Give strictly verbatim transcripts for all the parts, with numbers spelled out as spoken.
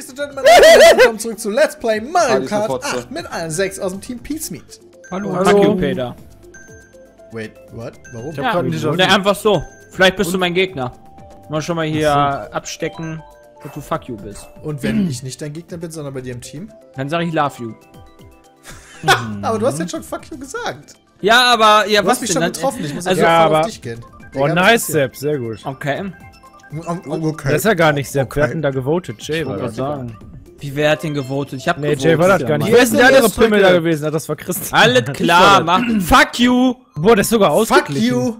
Ladies and Gentlemen, willkommen zurück zu Let's Play Mario Kart acht mit allen sechs aus dem Team PietSmiet. Hallo, hallo. Peter. Wait, what? Warum? Ich hab ja, nicht ne, einfach so. Vielleicht bist und? du mein Gegner. Mal schon mal hier so abstecken, dass du fuck you bist. Und wenn hm. ich nicht dein Gegner bin, sondern bei dir im Team? Dann sag ich love you. Aber du hast jetzt schon fuck you gesagt. Ja, aber ja, du was hast mich denn? schon getroffen. Ich muss also ja, aber auf dich gehen. Der oh, nice, Sep. Sehr gut. Okay. Okay. Das ist ja gar nicht Sepp, okay. Wir hatten da gewotet, Jay war das. Sagen. Wie, wer hat den gewotet? Ich hab nee, gewotet. Nee, Jay war das gar nicht. Wer ist denn der andere Pimmel da gewesen? Das war Christian. Alles klar, machen. Fuck you! Boah, das ist sogar ausgeglichen. Fuck you!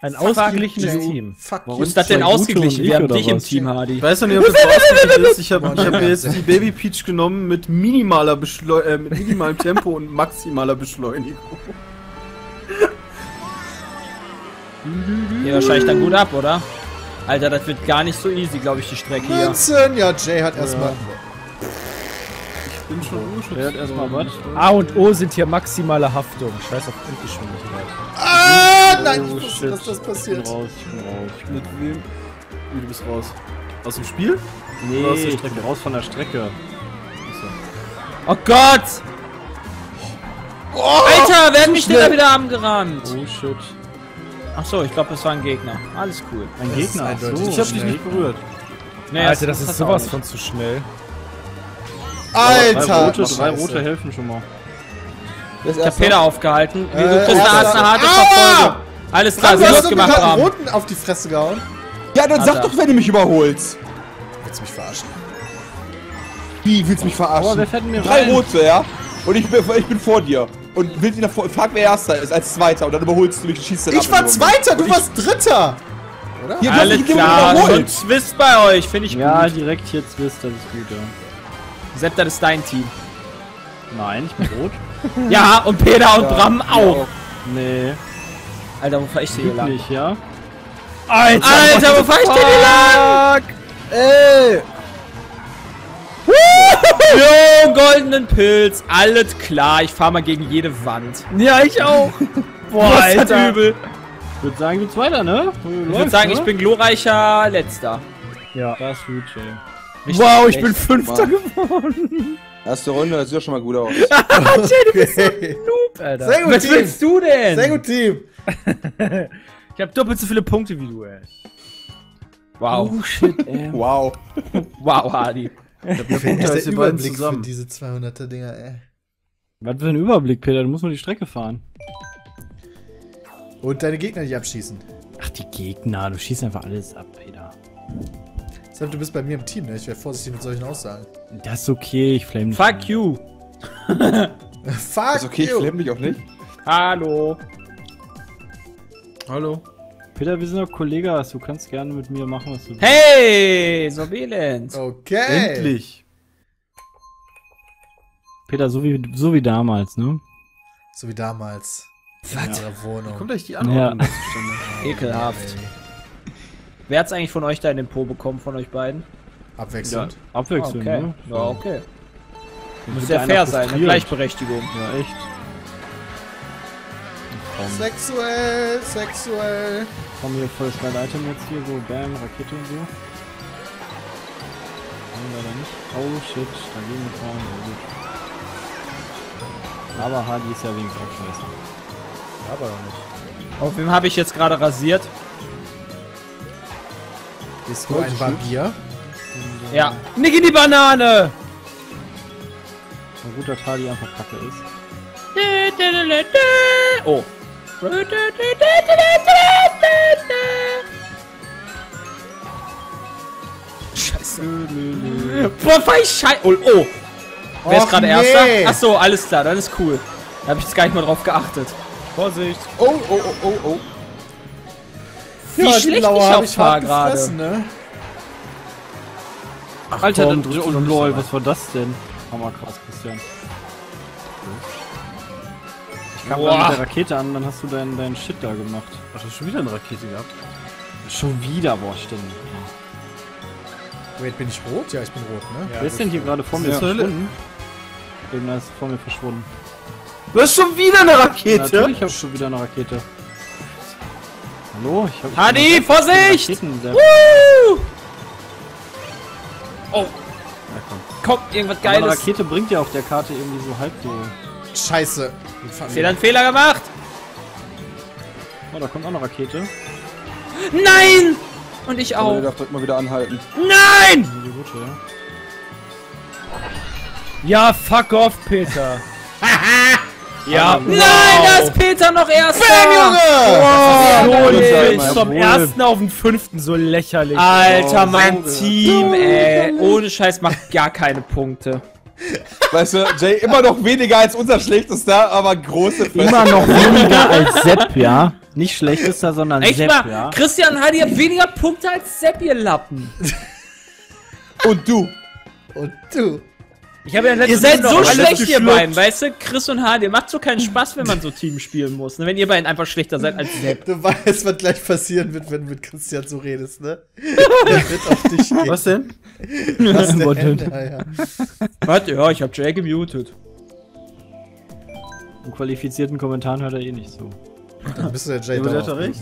Ein ausgeglichenes Team. Fuck you. Warum ist das denn ausgeglichen? Wir haben dich im Team, Hardi. Weißt du nicht, ob das ausgeglichen ist? Ich habe hab mir jetzt die Baby Peach genommen mit minimaler Beschleu äh, mit minimalem Tempo und maximaler Beschleunigung. Hier wahrscheinlich dann gut ab, oder? Alter, das wird gar nicht so easy, glaube ich, die Strecke hier. neunzehn Ja, Jay hat erstmal... Ja. Ich bin schon unschuldig. Jay hat erstmal was? A und O sind hier maximale Haftung. Scheiß auf Endgeschwindigkeit. Ah, nein, oh, ich wusste, dass das passiert. Ich bin raus, ich bin raus. Ich bin mit wem? Wie, du bist raus. Aus dem Spiel? Nee, oder aus der Strecke? Raus von der Strecke. Oh Gott! Oh, Alter, wer hat mich denn da wieder abgerannt? Oh shit. Ach so, ich glaube, das war ein Gegner. Alles cool. Ein das Gegner? Ach so, ich hab dich nicht berührt. Nee, Alter, das, das ist sowas von zu schnell. Alter! Drei rote, drei rote helfen schon mal. Das ich hab Peter aufgehalten. Äh, du kriegst da eine harte Verfolgung. Alles klar, sie losgemacht haben. Ich hab roten auf die Fresse gehauen. Ja, dann Alter. sag doch, wenn du mich überholst. Willst du mich verarschen? Wie, willst du mich verarschen? Aber wer fährt mir drei rein? rote, ja? Und ich bin, ich bin vor dir. Und will dir frag, wer erster ist als zweiter und dann überholst du mich und schießt dann ab. Ich war zweiter, du warst dritter! Oder? Hier, Alles klar, so ein Twist bei euch, finde ich gut. Ja, direkt hier Twist, das ist gut, ja. Sepp, das ist dein Team. Nein, ich bin rot. Ja, und Peter und ja, Bram auch. auch. Nee. Alter, wo fahr ich denn hier lang? Ja? Alter, Alter, wo fahr ich denn hier lang? Ey! Jo, goldenen Pilz, alles klar, ich fahr mal gegen jede Wand. Ja, ich auch. Boah, Alter. Das hat übel. Ich würde sagen, du bist weiter, ne? Ich würde sagen, ne? ich bin glorreicher Letzter. Ja. Das ist gut, Jay. Wow, ich bin Fünfter geworden. Erste Runde, das sieht doch schon mal gut aus. Jay, du bist so ein Noob, Alter. Sehr gut, Was Team. willst du denn? Sehr gut, Team. Ich hab doppelt so viele Punkte wie du, ey. Wow. Oh, shit, ey. Wow. Wow, Hardi. Ich finde echt der Überblick zusammen. für diese zweihunderter-Dinger, ey. Was für ein Überblick, Peter? Du musst nur die Strecke fahren. Und deine Gegner nicht abschießen. Ach, die Gegner. Du schießt einfach alles ab, Peter. Deshalb, du bist bei mir im Team, ne? Ich wäre vorsichtig mit solchen Aussagen. Das ist okay, ich flame dich. Fuck nicht. you! Fuck Das ist okay, you. ich flame dich auch nicht. Hallo. Hallo. Peter, wir sind doch Kollegas, du kannst gerne mit mir machen, was du willst. Hey, Sorbetland! Okay! Endlich! Peter, so wie, so wie damals, ne? So wie damals. Was? In eurer Wohnung. Da kommt euch die Anordnung ja. zustande. Ekelhaft. Hey. Wer hat's eigentlich von euch da in den Po bekommen, von euch beiden? Abwechselnd. Ja, abwechselnd, okay. ne? Ja, okay. Du musst ja fair sein, ne? Gleichberechtigung. Ja, echt. Komm. Sexuell, sexuell. Komm hier voll schnell Item jetzt hier, so bam, Rakete und so. Nein, leider nicht. Oh shit, da gehen wir fahren, ja gut. Aber Hardi ist ja wenigstens auch scheiße. Aber nicht. Auf wem habe ich jetzt gerade rasiert? Ist wohl ein Barbier? Ja. Nick in die Banane! Na gut, dass Hardi einfach kacke ist. Oh. Scheiße. Boah, fahr ich scheiße. Oh, oh. Wer ist gerade nee. Erster? Achso, alles klar, dann ist cool. Da hab ich jetzt gar nicht mal drauf geachtet. Vorsicht. Oh, oh, oh, oh, oh. Wie ja, schlecht ich auch fahr gerade. Ne? Alter, komm, dann drückt und lol, was war das denn? Hammer krass, Christian. Ich kam dann mit der Rakete an, dann hast du deinen dein Shit da gemacht. Ach, du hast schon wieder eine Rakete gehabt? Schon wieder, boah, stimmt. Wait, bin ich rot? Ja, ich bin rot, ne? Ja, Wer ist denn hier gerade vor mir verschwunden? Irgendwer ist vor mir verschwunden. Du hast schon wieder eine Rakete? Ja, natürlich hab ich schon wieder eine Rakete. Hallo? Ich hab Hardi, Vorsicht! Woo! Oh! Na komm. Kommt irgendwas Geiles. Aber eine Rakete bringt ja auf der Karte irgendwie so halb die... Scheiße. Fehler, einen Fehler gemacht. Oh, da kommt auch eine Rakete. Nein! Und ich auch. Da drückt mal wieder anhalten. Nein! Ja, fuck off, Peter. Ja. Nein, wow. Da ist Peter noch erster. Bam, Junge! Wow, so lächerlich. Vom ersten auf den fünften, so lächerlich. Alter, mein wow. Team, ey. Ohne Scheiß macht gar keine Punkte. Weißt du, Jay, immer noch weniger als unser schlechtester, aber große Fresse. Immer noch weniger als Sepp, ja? Nicht schlechtester, sondern echt Sepp, mal? Ja? Christian Hardi hat weniger Punkte als Sepp, ihr Lappen. Und du. Und du. Ich hab ja ihr seid so schlecht, ihr beiden, weißt du? Chris und Hardi, macht so keinen Spaß, wenn man so Team spielen muss, ne? Wenn ihr beiden einfach schlechter seid als Sepp. Du weißt, was gleich passieren wird, wenn du mit Christian so redest, ne? Der wird auf dich gehen. Was denn? Was denn? Was denn? Ja, ja. Warte, ja, ich hab Jay gemutet. In qualifizierten Kommentaren hört er eh nicht so. Dann bist du der Jay. Du hast doch recht.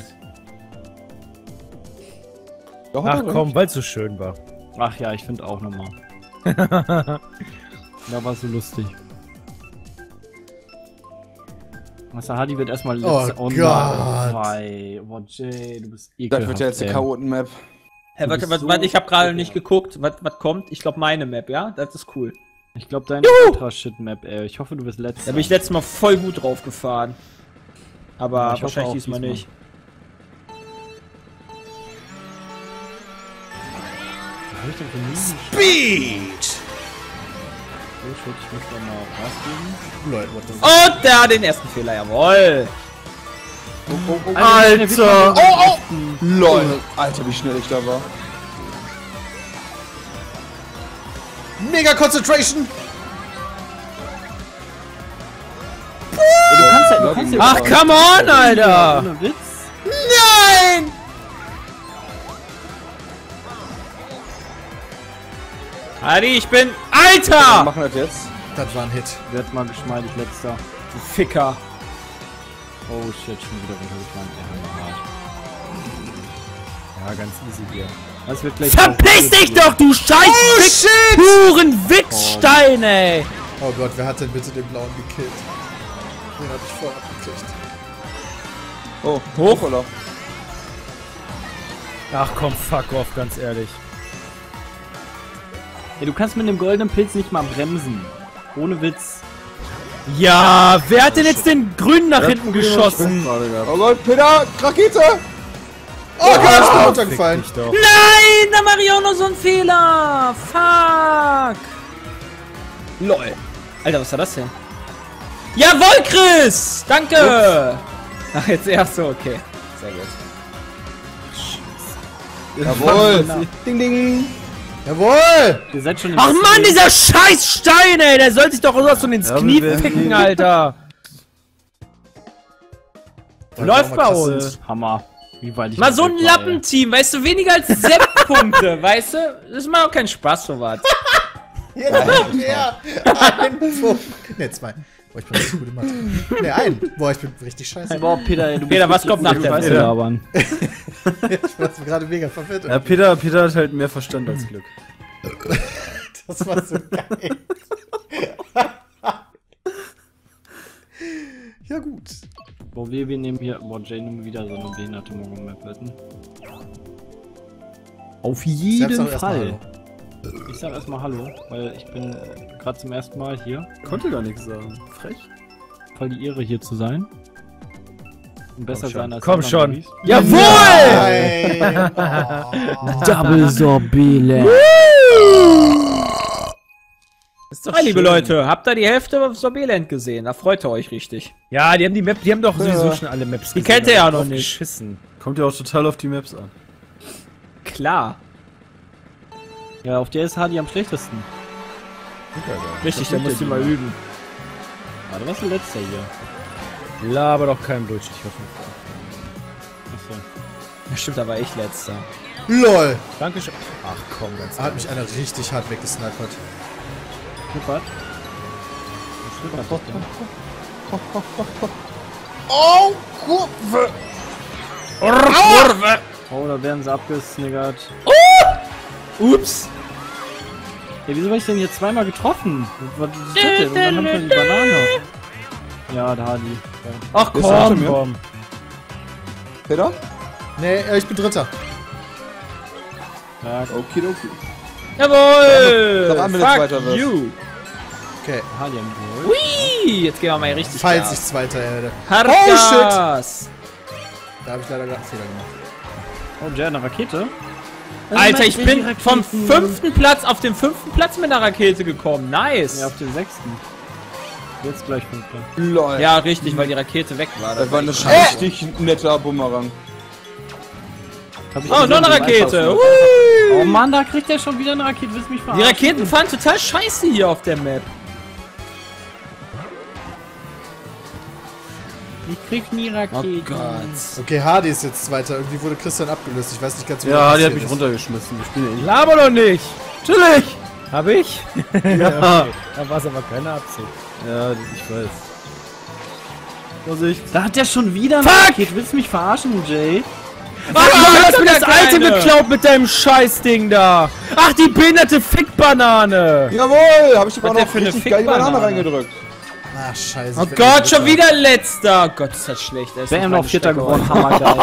Ach komm, weil es so schön war. Ach ja, ich finde auch nochmal. Da war so lustig. Master Hardi wird erstmal letzte oh online. Oh, Jay, du bist ekelhaft. Das wird ja jetzt die Chaoten-Map. Hä, warte, warte, warte, ich hab gerade nicht geguckt, was, was kommt. Ich glaube meine Map, ja? Das ist cool. Ich glaube deine Ultra-Shit-Map, ey. Ich hoffe, du bist letzter. Da bin ich letztes Mal voll gut drauf gefahren. Aber wahrscheinlich diesmal nicht. Was hab ich denn für Minen? Speed! Ich muss da mal rausgeben. Leute, was das? Und der hat den ersten Fehler, jawoll! Oh, oh, oh, Alter! Oh, oh! Lol! Alter, wie schnell ich da war. Mega Concentration! Ey, du kannst halt, du kannst ach, auch. Come on, Alter! Nein! Hardi, ich bin... Alter! Wir machen das jetzt. Das war ein Hit. Wird mal geschmeidig, letzter. Du Ficker. Oh shit, schon wieder runtergefahren. Ja, ganz easy hier. Das wird gleich... Verpiss dich doch, du scheiß oh, Wichs, shit! Puren Wichsstein, ey! Oh Gott, wer hat denn bitte den Blauen gekillt? Den hab ich vorher abgekriegt. Oh, hoch oder? Ach komm, fuck off, ganz ehrlich. Ey, du kannst mit dem goldenen Pilz nicht mal bremsen. Ohne Witz. Ja, wer hat denn jetzt den grünen nach hinten geschossen? Oh Gott, Peter, Rakete! Oh Gott, ich bin runtergefallen. Nein, da mach ich auch noch so einen Fehler. Fuck. Lol. Alter, was war das denn? Jawohl, Chris! Danke! Ups. Ach, jetzt erst so, okay. Sehr gut. Jawohl! Ding, ding! Jawohl! Ihr seid schon ach Mann, dieser scheiß Stein, ey! Der soll sich doch sowas von ins ja, Knie picken, Alter! Läuft bei uns! Hammer! Wie weit ich mal so ein Lappenteam, weißt du, weniger als Sepp-Punkte, weißt du? Das macht auch keinen Spaß, so was. Jeder hat mehr! Ein Punkt! Ne, zwei. Boah, ich bin richtig gut im Mathe. Ne, ein! Boah, ich bin richtig scheiße. Boah, Peter, ey, du Peter, was kommt nach der Weise labern? Ich war gerade mega verwirrt. Ja, Peter, Peter hat halt mehr Verstand als Glück. Das war so geil. Ja, gut. Boah, wir, wir nehmen hier. Boah, Jay nimmt wieder so eine behinderte Morgen-Map wetten. Auf jeden Fall. Ich sag erstmal Hallo, weil ich bin gerade zum ersten Mal hier. Konnte gar nichts sagen. Frech. Voll die Ehre hier zu sein. Und besser sein als komm schon. Jawohl! Nein. Oh. Double Sorbetland. Ist doch hi, liebe Leute, habt ihr die Hälfte auf Sorbetland gesehen? Da freut ihr euch richtig. Ja, die haben die Map, die haben doch sowieso ja. schon alle Maps. Die gesehen, kennt ihr ja noch nicht. Geschissen. Kommt ja auch total auf die Maps an. Klar. Ja, auf der ist Hardi am schlechtesten. Okay, ja. Richtig, da musst du mal üben. Warte, was ist der letzte hier? Laber doch keinen Blödsinn, ich hoffe. Achso. Ja, stimmt, da war ich letzter. LOL! Dankeschön. Ach komm, ganz hat mich einer richtig hart weggesnipert. Schnippert. Schnippert. Oh, Kurve! Kurve! Oh, da werden sie abgesniggert. Oh! Ups! Ja, wieso war ich denn hier zweimal getroffen? Was ist das denn? Und dann haben wir die Banane. Ja, da die. Ja. Ach komm, komm. Peter? Nee, ich bin Dritter. Ja, okay, okay. Jawohl! Da waren wir jetzt weiter. Okay, Hardi am Gold. Hui! Jetzt gehen wir mal hier richtig. Falls ich Zweiter werde. Oh shit! Da habe ich leider gerade einen Fehler gemacht. Oh, Jay, eine Rakete? Alter, ich bin vom fünften Platz auf den fünften Platz mit einer Rakete gekommen. Nice. Ja, auf den sechsten. Jetzt gleich fünf Platz. Lol. Ja, richtig, weil die Rakete weg war. Das war eine scheiße. Richtig netter Bumerang. Oh, noch eine Rakete. Oh Mann, da kriegt er schon wieder eine Rakete. Willst mich verarschen? Die Raketen fahren total scheiße hier auf der Map. Ich krieg nie Raketen. Oh Gott. Okay, Hardi ist jetzt Zweiter. Irgendwie wurde Christian abgelöst. Ich weiß nicht ganz, wie ja, Hardi hat mich runtergeschmissen. Ich spiele ihn. Laber doch nicht! Natürlich! Hab ich? Ja, okay. Da war es aber keine Absicht. Ja, ich weiß. Vorsicht. Da hat der schon wieder eine Rakete. Willst du mich verarschen, Jay? Ach, du hast mir das alte geklaut mit deinem Scheißding da! Ach, die behinderte Fickbanane! Jawohl! Hab ich aber noch richtig geil die Banane reingedrückt. Ach, scheiße. Oh Gott, schon wieder letzter! Oh Gott, ist das schlecht. Wir haben noch Vierter geworden. Hammergeil.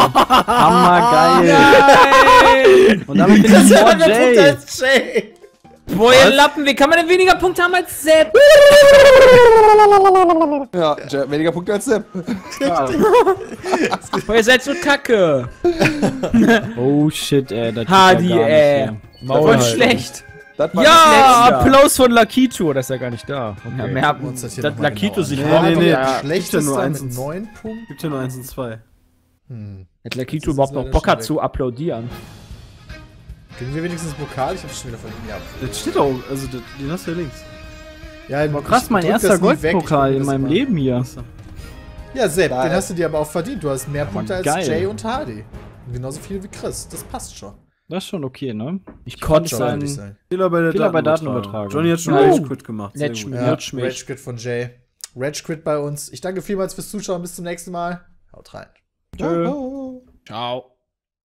Hammergeil. Und damit bin ich vor Jay. Boah, ihr Lappen, wie kann man denn weniger Punkte haben als Sep? Ja, Jay, weniger Punkte als Sep. Ja. Boah, ihr seid so kacke. Oh shit, ey. Das Hardi, ja ey. Voll schlecht. Ja, Applaus von Lakito, das ist ja gar nicht da. Okay. Ja, mehr haben uns das hier. Das Lakito sich war nee, nee, nee, ja, schlechter nur eins und neun Punkte. Gibt ja nur eins und zwei. Hm. Hat Lakito überhaupt noch Bock hat zu applaudieren? Kriegen wir wenigstens einen Pokal? Ich hab's schon wieder von ihm gehabt. Das steht auch, also das, den hast du ja links. Ja, boah, krass, mein erster Goldpokal in meinem Leben hier. Ja, Sepp, den hast du dir aber auch verdient. Du hast mehr Punkte als Jay und Hardi. Genauso viel wie Chris, das passt schon. Das ist schon okay, ne? Ich, ich konnte sein. sein. Fehler bei der Fehler Datenübertragung. Johnny hat schon Rage Quit gemacht. Sehr gut. Ja, Rage Quit von Jay. Rage Quit bei uns. Ich danke vielmals fürs Zuschauen. Bis zum nächsten Mal. Haut rein. Ciao. Ciao.